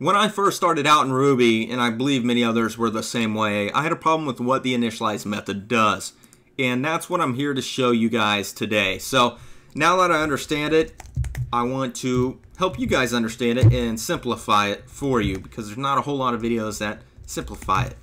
When I first started out in Ruby, and I believe many others were the same way, I had a problem with what the initialize method does. And that's what I'm here to show you guys today. So now that I understand it, I want to help you guys understand it and simplify it for you, because there's not a whole lot of videos that simplify it.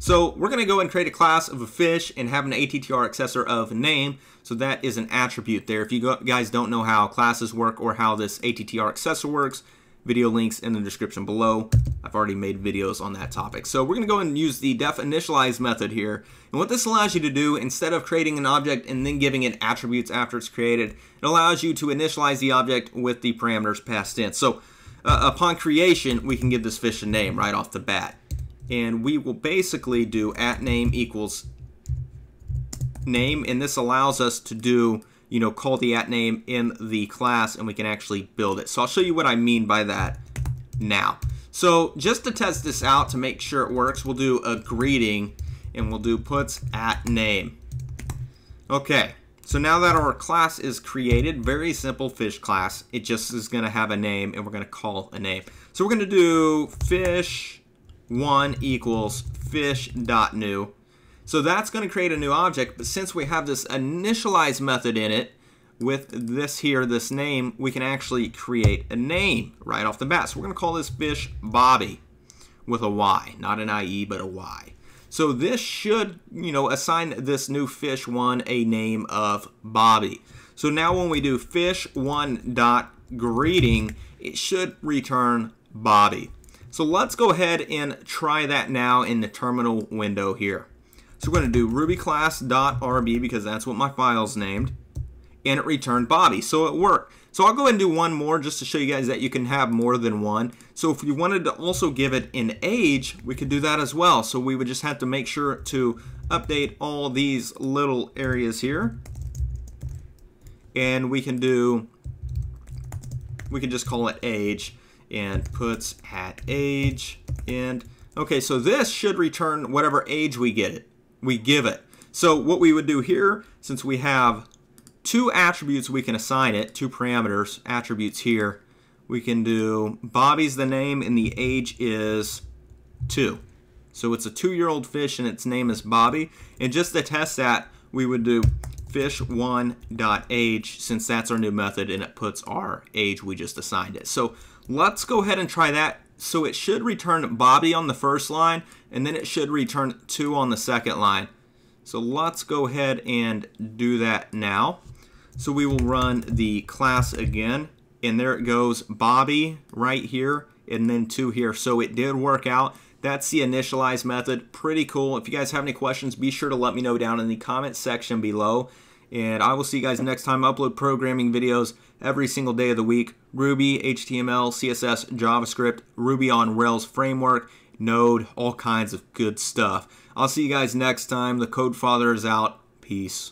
So we're going to go and create a class of a fish and have an ATTR accessor of a name. So that is an attribute there. If you guys don't know how classes work or how this ATTR accessor works, video links in the description below. I've already made videos on that topic. So we're going to go and use the def initialize method here. And what this allows you to do, instead of creating an object and then giving it attributes after it's created, it allows you to initialize the object with the parameters passed in. So upon creation, we can give this fish a name right off the bat. And we will basically do at name equals name. And this allows us to do, you know, call the at name in the class, and we can actually build it. So I'll show you what I mean by that now. So just to test this out to make sure it works, we'll do a greeting and we'll do puts at name. Okay, so now that our class is created, very simple fish class, it just is gonna have a name and we're gonna call a name. So we're gonna do fish1 equals fish.new. So that's going to create a new object, but since we have this initialize method in it with this here, this name, we can actually create a name right off the bat. So we're going to call this fish Bobby with a Y, not an IE, but a Y. So this should, you know, assign this new fish one a name of Bobby. So now when we do fish1.greeting, it should return Bobby. So let's go ahead and try that now in the terminal window here. So we're going to do RubyClass.rb because that's what my file's named, and it returned Bobby. So it worked. So I'll go ahead and do one more just to show you guys that you can have more than one. So if you wanted to also give it an age, we could do that as well. So we would just have to make sure to update all these little areas here, and we can just call it age and puts at age. And okay, so this should return whatever age we give it. So what we would do here, since we have two attributes we can assign it, two parameters, attributes here, we can do Bobby's the name and the age is 2. So it's a 2-year-old fish and its name is Bobby. And just to test that, we would do fish1.age since that's our new method and it puts our age, we just assigned it. So let's go ahead and try that. So it should return Bobby on the first line, and then it should return 2 on the second line. So let's go ahead and do that now. So we will run the class again, and there it goes, Bobby right here, and then 2 here. So it did work out. That's the initialize method. Pretty cool. If you guys have any questions, be sure to let me know down in the comment section below. And I will see you guys next time. I upload programming videos every single day of the week. Ruby, HTML, CSS, JavaScript, Ruby on Rails framework, Node, all kinds of good stuff. I'll see you guys next time. The Codefather is out. Peace.